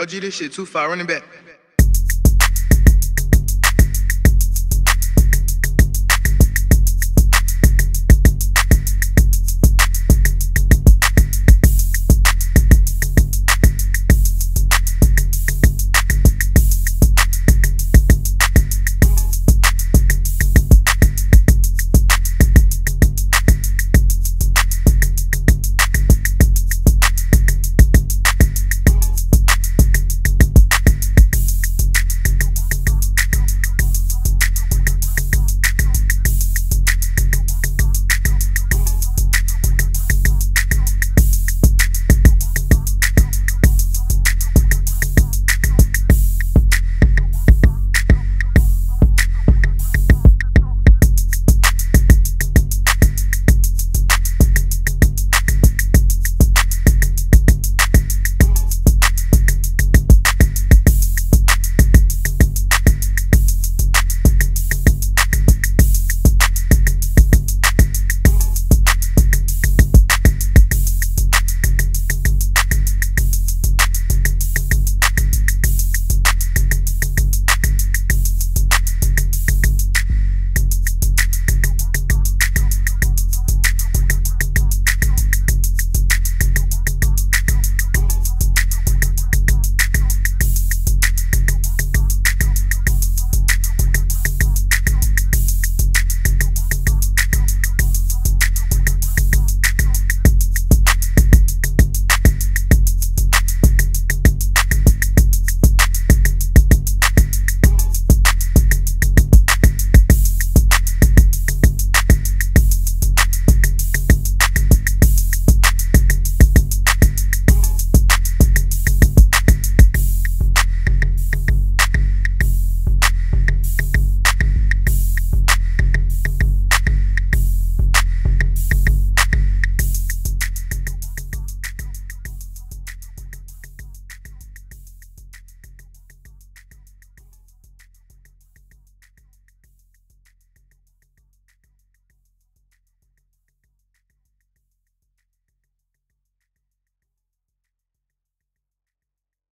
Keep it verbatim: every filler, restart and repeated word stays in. O G, this shit too far, running back.